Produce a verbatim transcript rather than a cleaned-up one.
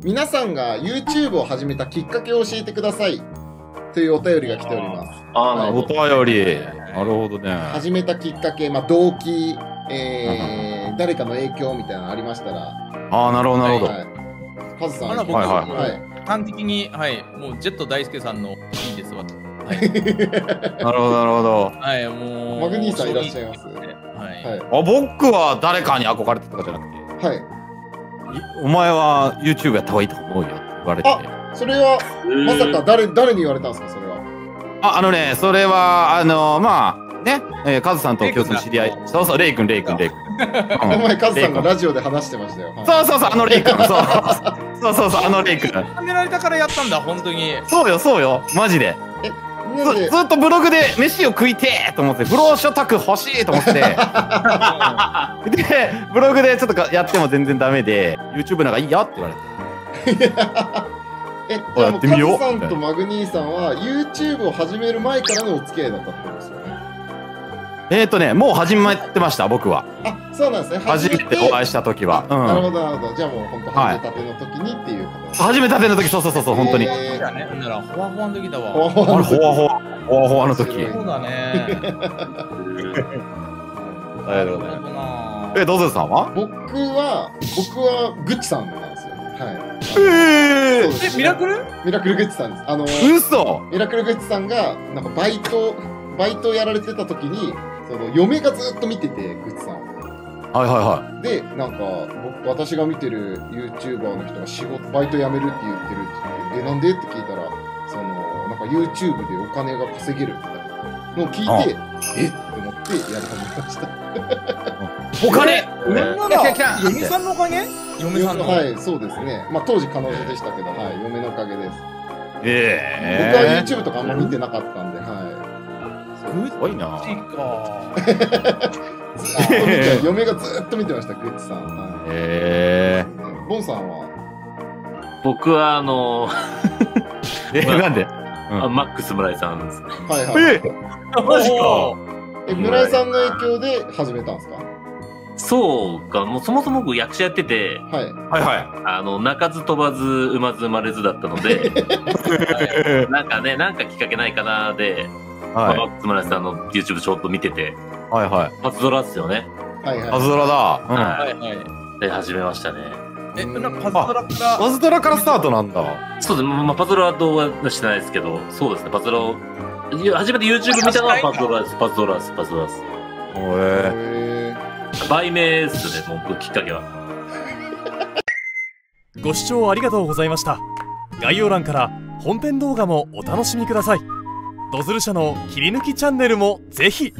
皆さんが YouTube を始めたきっかけを教えてくださいというお便りが来ております。あ、お便り。なるほどね。始めたきっかけ、まあ、動機、えー、誰かの影響みたいなのありましたら。ああ、なるほど、なるほど。カズさん、はいはい。端的に、はい、もうジェット大輔さんのいいですわ。なるほど、なるほど。はい、もう。マグニーさんいらっしゃいます。はい。あ、僕は誰かに憧れてとかじゃなくて。はい。お前は YouTube やった方がいいと思うよって言われて。あ、それはまさか誰誰に言われたんですか、それは。あ、あのね、それはあのまあね、えー、カズさんと共通の知り合い、そうそう、レイ君、レイ君、レイ君。この前カズさんがラジオで話してましたよ。そうそうそう、あのレイ君、そうそうそう、あのレイ君。はめられたからやったんだ、本当に。そうよ、そうよ、マジで。え、ずっとブログで飯を食いてーと思って、ブローショタク欲しいと思ってで、ブログでちょっとやっても全然ダメで YouTube なんかいいよって言われてえ、じゃあもうカズさんとマグニーさんは YouTube を始める前からのお付き合いだったってことですよね。えっとね、もう始まってました、僕は。あ、そうなんですね。初めてお会いした時は。なるほど、なるほど。じゃあもう本当、始めたての時にっていうこと。始めたての時、そうそうそう、本当に。そうだね。ほんなら、ほわほわの時だわ。ほわほわの時。ほわほわの時。そうだね。ありがとうございます。え、どうぞさんは？僕は、僕は、グッチさんなんですよ。はい。えぇー！え、ミラクル？ミラクルグッチさんです。あの、嘘！ミラクルグッチさんが、なんかバイト、バイトやられてた時に、その嫁がずっと見てて、グッチさん。はいはいはい。で、なんか僕、私が見てる YouTuber の人が仕事、バイト辞めるって言ってるって言って、え、なんでって聞いたら、その、なんか YouTube でお金が稼げるみたいなのを聞いて、えって思ってやり始めました。お金！嫁さんのおかげ？嫁さんのおかげ？はい、そうですね。まあ当時彼女でしたけど、はい、嫁のおかげです。ええ。僕は YouTube とかあんま見てなかったんで、はい。すごいな。嫁がずっと見てました、グッチさん。へえ。ボンさんは？僕はあのえ、なんで？マックス村井さんですね。はいはい。マジか。村井さんの影響で始めたんですか？そうか、もうそもそも僕役者やってて、はいはい、あの鳴かず飛ばず生まず生まれずだったので、なんかね、なんかきっかけないかなで。マックス村井さんの YouTube ちょっと見てて、はいはい、初ドラですよね。はいはい、初ドラだ。はいはい。で始めましたね。え、なんかパズドラからパズドラからスタートなんだ。そうですね。まあパズドラは動画してないですけど、そうですね。パズドラを初めて YouTube 見たのはパズドラです。パズドラです。パズドラです。へえ。売名ですね。もうきっかけは。ご視聴ありがとうございました。概要欄から本編動画もお楽しみください。ドズル社の切り抜きチャンネルもぜひ